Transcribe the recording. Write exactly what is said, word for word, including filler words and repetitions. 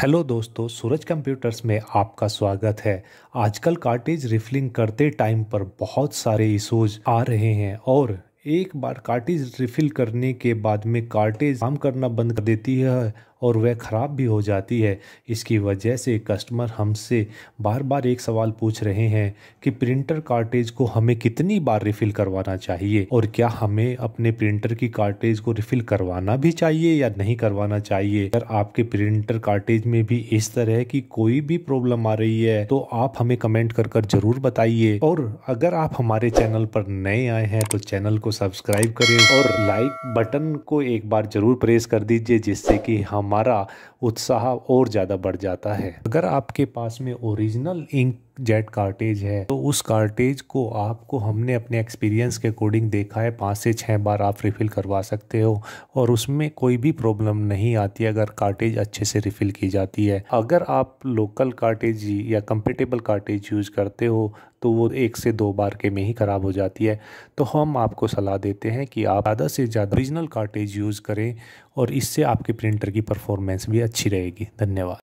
Hello दोस्तों, सूरज computers में आपका स्वागत है। आजकल कार्ट्रिज रिफिलिंग करते टाइम पर बहुत सारे इश्यूज आ रहे हैं और एक बार कार्ट्रिज रिफिल करने के बाद में कार्ट्रिज काम करना बंद कर देती है और वह ख़राब भी हो जाती है। इसकी वजह से कस्टमर हमसे बार बार एक सवाल पूछ रहे हैं कि प्रिंटर कार्ट्रिज को हमें कितनी बार रिफ़िल करवाना चाहिए और क्या हमें अपने प्रिंटर की कार्ट्रिज को रिफ़िल करवाना भी चाहिए या नहीं करवाना चाहिए। अगर आपके प्रिंटर कार्ट्रिज में भी इस तरह की कोई भी प्रॉब्लम आ रही है तो आप हमें कमेंट कर कर जरूर बताइए। और अगर आप हमारे चैनल पर नए आए हैं तो चैनल को सब्सक्राइब करें और लाइक बटन को एक बार जरूर प्रेस कर दीजिए, जिससे कि हम हमारा उत्साह और ज़्यादा बढ़ जाता है। अगर आपके पास में ओरिजिनल इंक जेट कार्ट्रिज है तो उस कार्ट्रिज को आपको हमने अपने एक्सपीरियंस के अकॉर्डिंग देखा है पाँच से छः बार आप रिफ़िल करवा सकते हो और उसमें कोई भी प्रॉब्लम नहीं आती अगर कार्ट्रिज अच्छे से रिफ़िल की जाती है। अगर आप लोकल कार्ट्रिज या कंपेटेबल कार्ट्रिज यूज़ करते हो तो वो एक से दो बार के में ही ख़राब हो जाती है। तो हम आपको सलाह देते हैं कि आप ज़्यादा से ज़्यादा ओरिजिनल कार्ट्रिज यूज़ करें और इससे आपके प्रिंटर की परफॉर्मेंस भी अच्छी रहेगी। धन्यवाद।